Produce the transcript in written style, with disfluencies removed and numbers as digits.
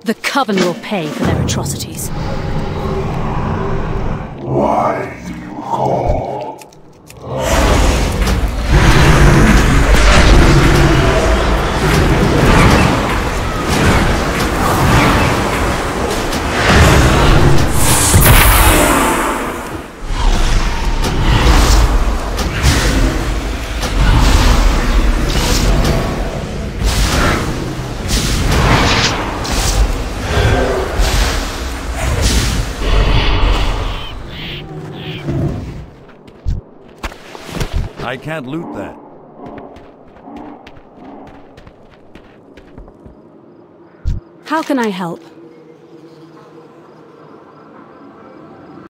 The Coven will pay for their atrocities. Why do you call? I can't loot that. How can I help?